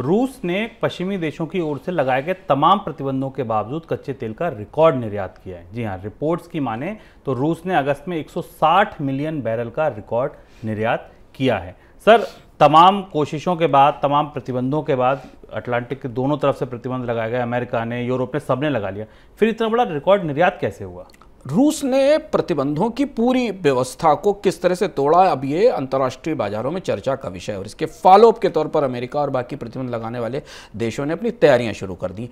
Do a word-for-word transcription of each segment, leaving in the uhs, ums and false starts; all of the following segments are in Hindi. रूस ने पश्चिमी देशों की ओर से लगाए गए तमाम प्रतिबंधों के बावजूद कच्चे तेल का रिकॉर्ड निर्यात किया है। जी हाँ, रिपोर्ट्स की माने तो रूस ने अगस्त में एक सौ साठ मिलियन बैरल का रिकॉर्ड निर्यात किया है। सर, तमाम कोशिशों के बाद, तमाम प्रतिबंधों के बाद, अटलांटिक के दोनों तरफ से प्रतिबंध लगाए गए, अमेरिका ने, यूरोप ने, सबने लगा लिया, फिर इतना बड़ा रिकॉर्ड निर्यात कैसे हुआ? रूस ने प्रतिबंधों की पूरी व्यवस्था को किस तरह से तोड़ा, अब ये अंतर्राष्ट्रीय बाजारों में चर्चा का विषय है और इसके फॉलोअप के तौर पर अमेरिका और बाकी प्रतिबंध लगाने वाले देशों ने अपनी तैयारियां शुरू कर दी।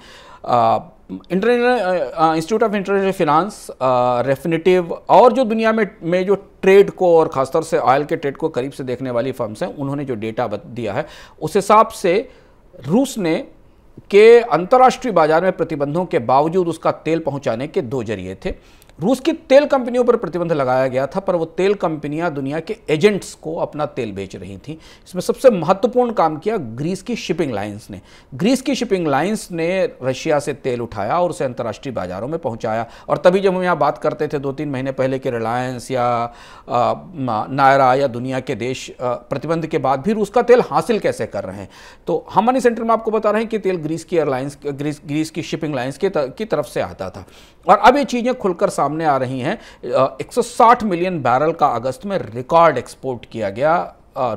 International institute of international finance, Refinitiv और जो दुनिया में में जो ट्रेड को और खासतौर से ऑयल के ट्रेड को करीब से देखने वाली फर्म्स हैं, उन्होंने जो डेटा दिया है उस हिसाब से रूस ने के अंतर्राष्ट्रीय बाजार में प्रतिबंधों के बावजूद उसका तेल पहुँचाने के दो जरिए थे। रूस की तेल कंपनियों पर प्रतिबंध लगाया गया था, पर वो तेल कंपनियां दुनिया के एजेंट्स को अपना तेल बेच रही थीं। इसमें सबसे महत्वपूर्ण काम किया ग्रीस की शिपिंग लाइंस ने। ग्रीस की शिपिंग लाइंस ने रशिया से तेल उठाया और उसे अंतर्राष्ट्रीय बाजारों में पहुंचाया। और तभी जब हम यहाँ बात करते थे दो तीन महीने पहले कि रिलायंस या नायरा या दुनिया के देश प्रतिबंध के बाद भी रूस का तेल हासिल कैसे कर रहे हैं, तो हम मनी सेंटर में आपको बता रहे हैं कि तेल ग्रीस की एयरलाइंस, ग्रीस ग्रीस की शिपिंग लाइंस की तरफ से आता था। और अब ये चीज़ें खुलकर सामने आ रही हैं। एक सौ साठ मिलियन बैरल का अगस्त में रिकॉर्ड एक्सपोर्ट किया गया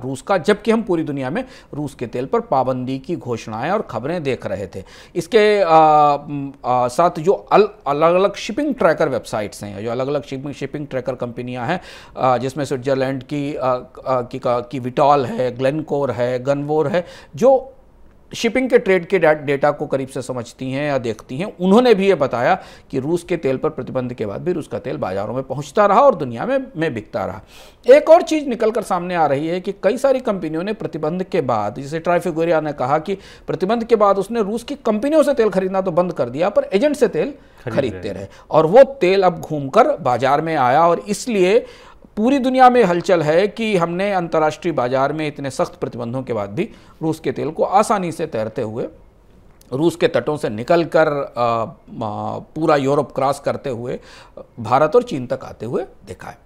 रूस का, जबकि हम पूरी दुनिया में रूस के तेल पर पाबंदी की घोषणाएं और खबरें देख रहे थे। इसके आ, आ, साथ जो अल, अलग अलग शिपिंग ट्रैकर वेबसाइट्स हैं, जो अलग अलग शिपिंग शिपिंग ट्रैकर कंपनियां हैं, जिसमें स्विट्जरलैंड की आ, आ, की, की विटॉल है, ग्लेनकोर है, गनवोर है, जो शिपिंग के ट्रेड के डेटा को करीब से समझती हैं या देखती हैं, उन्होंने भी ये बताया कि रूस के तेल पर प्रतिबंध के बाद भी रूस का तेल बाज़ारों में पहुंचता रहा और दुनिया में में बिकता रहा। एक और चीज़ निकलकर सामने आ रही है कि कई सारी कंपनियों ने प्रतिबंध के बाद, जैसे ट्राफिगुरा ने कहा कि प्रतिबंध के बाद उसने रूस की कंपनियों से तेल खरीदना तो बंद कर दिया, पर एजेंट से तेल खरीदते रहे और वो तेल अब घूमकर बाजार में आया। और इसलिए पूरी दुनिया में हलचल है कि हमने अंतर्राष्ट्रीय बाजार में इतने सख्त प्रतिबंधों के बाद भी रूस के तेल को आसानी से तैरते हुए, रूस के तटों से निकलकर पूरा यूरोप क्रॉस करते हुए भारत और चीन तक आते हुए देखा है।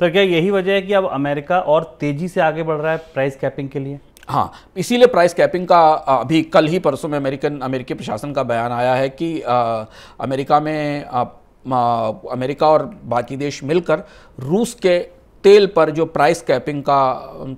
सर, क्या यही वजह है कि अब अमेरिका और तेज़ी से आगे बढ़ रहा है प्राइस कैपिंग के लिए? हाँ, इसीलिए प्राइस कैपिंग का अभी कल ही परसों में अमेरिकन अमेरिकी प्रशासन का बयान आया है कि आ, अमेरिका में आ, अमेरिका और बाकी देश मिलकर रूस के तेल पर जो प्राइस कैपिंग का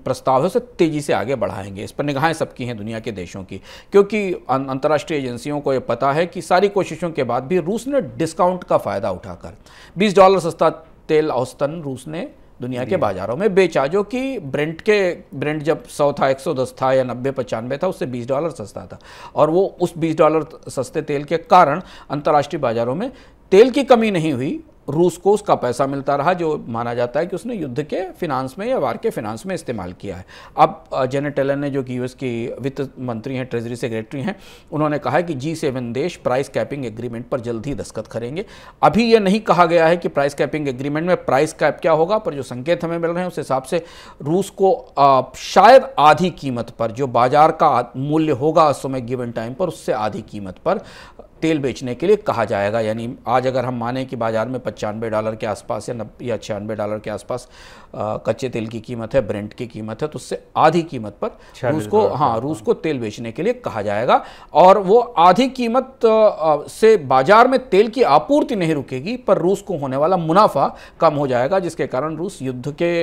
प्रस्ताव है उसे तेज़ी से आगे बढ़ाएंगे। इस पर निगाहें सबकी हैं दुनिया के देशों की, क्योंकि अंतर्राष्ट्रीय एजेंसियों को ये पता है कि सारी कोशिशों के बाद भी रूस ने डिस्काउंट का फ़ायदा उठाकर बीस डॉलर सस्ता तेल औसतन रूस ने दुनिया के बाज़ारों में बेचा, जो कि ब्रेंट के ब्रेंट जब सौ था, एक सौ दस था या नब्बे पचानवे था, उससे बीस डॉलर सस्ता था। और वो उस बीस डॉलर सस्ते तेल के कारण अंतर्राष्ट्रीय बाज़ारों में तेल की कमी नहीं हुई, रूस को उसका पैसा मिलता रहा, जो माना जाता है कि उसने युद्ध के फिनांस में या वार के फिनांस में इस्तेमाल किया है। अब जेनेट टेलन ने, जो कि यूएस की वित्त मंत्री हैं, ट्रेजरी सेक्रेटरी हैं, उन्होंने कहा है कि जी सेवन देश प्राइस कैपिंग एग्रीमेंट पर जल्द ही दस्तखत करेंगे। अभी ये नहीं कहा गया है कि प्राइस कैपिंग एग्रीमेंट में प्राइस कैप क्या होगा, पर जो संकेत हमें मिल रहे हैं उस हिसाब से रूस को शायद आधी कीमत पर, जो बाजार का मूल्य होगा उस समय गिवन टाइम पर, उससे आधी कीमत पर तेल बेचने के लिए कहा जाएगा। यानी आज अगर हम माने कि बाज़ार में पचानवे डॉलर के आसपास या नब्बे या छियानवे डॉलर के आसपास कच्चे तेल की कीमत है, ब्रेंट की कीमत है, तो उससे आधी कीमत पर रूस को हाँ रूस को तेल बेचने के लिए कहा जाएगा। और वो आधी कीमत से बाज़ार में तेल की आपूर्ति नहीं रुकेगी, पर रूस को होने वाला मुनाफा कम हो जाएगा, जिसके कारण रूस युद्ध के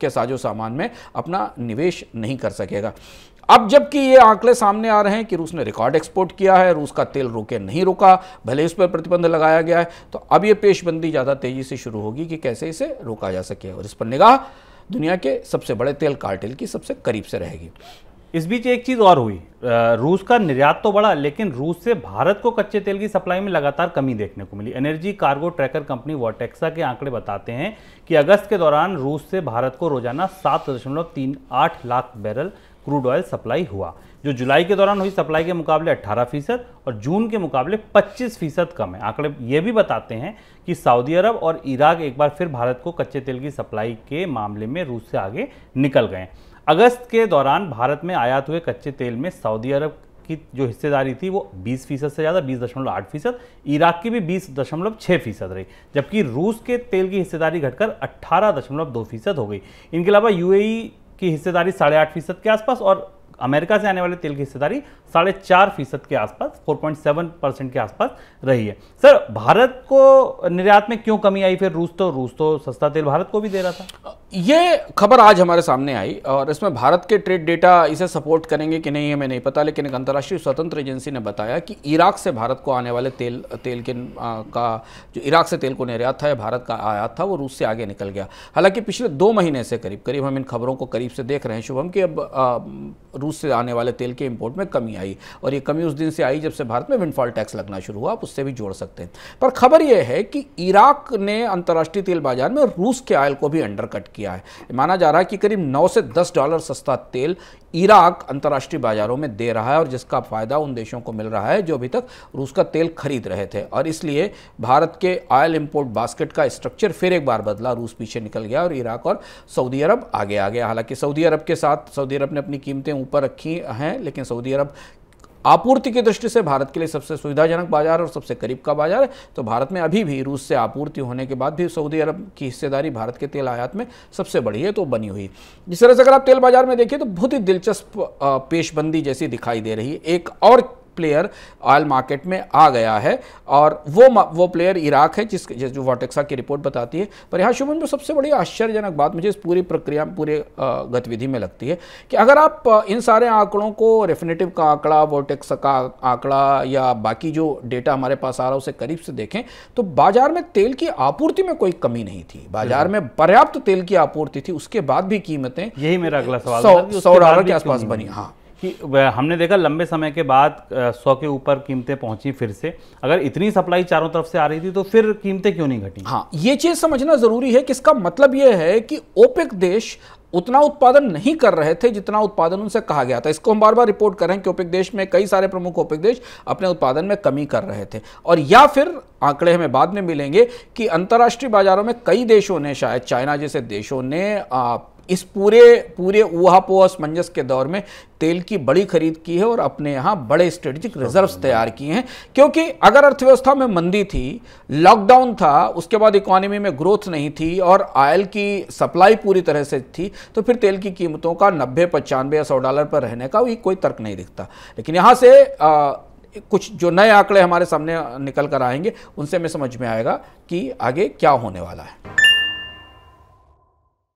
के साजो सामान में अपना निवेश नहीं कर सकेगा। अब जबकि ये आंकड़े सामने आ रहे हैं कि रूस ने रिकॉर्ड एक्सपोर्ट किया है, रूस का तेल रुके नहीं रुका, भले उस पर प्रतिबंध लगाया गया है, तो अब ये पेशबंदी ज़्यादा तेज़ी से शुरू होगी कि कैसे इसे रोका जा सके। और इस पर निगाह दुनिया के सबसे बड़े तेल कार्टेल की सबसे करीब से रहेगी। इस बीच एक चीज़ और हुई, रूस का निर्यात तो बढ़ा, लेकिन रूस से भारत को कच्चे तेल की सप्लाई में लगातार कमी देखने को मिली। Energy cargo tracker company Vortexa के आंकड़े बताते हैं कि अगस्त के दौरान रूस से भारत को रोजाना सात दशमलव तीन आठ lakh barrel crude oil supply हुआ, जो जुलाई के दौरान हुई सप्लाई के मुकाबले अठारह फीसद और जून के मुकाबले पच्चीस फीसद कम है। आंकड़े ये भी बताते हैं कि सऊदी अरब और इराक एक बार फिर भारत को कच्चे तेल की सप्लाई के मामले में रूस से आगे निकल गए। अगस्त के दौरान भारत में आयात हुए कच्चे तेल में सऊदी अरब की जो हिस्सेदारी थी वो बीस फीसद से ज़्यादा, बीस दशमलव आठ फीसद, इराक की भी बीस दशमलव छह फीसद रही, जबकि रूस के तेल की हिस्सेदारी घटकर अट्ठारह दशमलव दो फीसद हो गई। इनके अलावा यूएई की हिस्सेदारी साढ़े आठ फीसद के आसपास और अमेरिका से आने वाले तेल की हिस्सेदारी साढ़े चार फीसद के आसपास चार पॉइंट सात परसेंट के आसपास रही है। सर भारत को निर्यात में क्यों कमी आई फिर? रूस तो रूस तो सस्ता तेल भारत को भी दे रहा था। ये खबर आज हमारे सामने आई और इसमें भारत के ट्रेड डेटा इसे सपोर्ट करेंगे कि नहीं हमें नहीं पता, लेकिन एक अंतर्राष्ट्रीय स्वतंत्र एजेंसी ने बताया कि इराक से भारत को आने वाले तेल तेल के आ, का जो इराक से तेल को निर्यात था या भारत का आयात था वो रूस से आगे निकल गया। हालांकि पिछले दो महीने से करीब करीब हम इन खबरों को करीब से देख रहे हैं शुभम कि अब आ, रूस से आने वाले तेल के इम्पोर्ट में कमी आई और ये कमी उस दिन से आई जब से भारत में विंडफॉल टैक्स लगना शुरू हुआ। आप उससे भी जोड़ सकते हैं। पर खबर यह है कि इराक ने अंतर्राष्ट्रीय तेल बाजार में रूस के ऑयल को भी अंडरकट किया है। माना जा रहा है कि करीब नौ से दस डॉलर सस्ता तेल इराक अंतर्राष्ट्रीय बाजारों में दे रहा है और जिसका फायदा उन देशों को मिल रहा है जो अभी तक रूस का तेल खरीद रहे थे। और इसलिए भारत के ऑयल इंपोर्ट बास्केट का स्ट्रक्चर फिर एक बार बदला, रूस पीछे निकल गया और इराक और सऊदी अरब आगे आ गया। हालांकि सऊदी अरब के साथ सऊदी अरब ने अपनी कीमतें ऊपर रखी हैं, लेकिन सऊदी अरब आपूर्ति की दृष्टि से भारत के लिए सबसे सुविधाजनक बाजार और सबसे करीब का बाजार है। तो भारत में अभी भी रूस से आपूर्ति होने के बाद भी सऊदी अरब की हिस्सेदारी भारत के तेल आयात में सबसे बड़ी है तो बनी हुई। जिस तरह से अगर आप तेल बाजार में देखिए तो बहुत ही दिलचस्प पेशबंदी जैसी दिखाई दे रही है। एक और प्लेयर ऑयल मार्केट में आ गया है और वो वो प्लेयर इराक है जिस जो वॉर्टेक्सा की रिपोर्ट बताती है। पर यहाँ शुभम जो सबसे बड़ी आश्चर्यजनक बात मुझे इस पूरी प्रक्रिया पूरे गतिविधि में लगती है कि अगर आप इन सारे आंकड़ों को रेफिनेटिव का आंकड़ा, वॉर्टेक्सा का आंकड़ा या बाकी जो डेटा हमारे पास आ रहा है उसे करीब से देखें तो बाजार में तेल की आपूर्ति में कोई कमी नहीं थी। बाजार में पर्याप्त तेल की आपूर्ति थी, उसके बाद भी कीमतें यही मेरा अगला सवाल सौ डॉलर के आसपास बनी। हाँ कि हमने देखा लंबे समय के बाद सौ के ऊपर कीमतें पहुंची फिर से। अगर इतनी सप्लाई चारों तरफ से आ रही थी तो फिर कीमतें क्यों नहीं घटी? हाँ, ये चीज समझना जरूरी है कि इसका मतलब यह है कि ओपेक देश उतना उत्पादन नहीं कर रहे थे जितना उत्पादन उनसे कहा गया था। इसको हम बार बार रिपोर्ट कर रहे हैं कि ओपेक देश में कई सारे प्रमुख ओपेक देश अपने उत्पादन में कमी कर रहे थे। और या फिर आंकड़े हमें बाद में मिलेंगे कि अंतर्राष्ट्रीय बाजारों में कई देशों ने, शायद चाइना जैसे देशों ने, इस पूरे पूरे ऊहापोह असमंजस के दौर में तेल की बड़ी खरीद की है और अपने यहाँ बड़े स्ट्रेटेजिक रिजर्व्स तैयार किए हैं। क्योंकि अगर अर्थव्यवस्था में मंदी थी, लॉकडाउन था, उसके बाद इकोनॉमी में ग्रोथ नहीं थी और ऑयल की सप्लाई पूरी तरह से थी तो फिर तेल की कीमतों का नब्बे पचानवे या सौ डॉलर पर रहने का भी कोई तर्क नहीं दिखता। लेकिन यहाँ से आ, कुछ जो नए आंकड़े हमारे सामने निकल कर आएंगे उनसे हमें समझ में आएगा कि आगे क्या होने वाला है।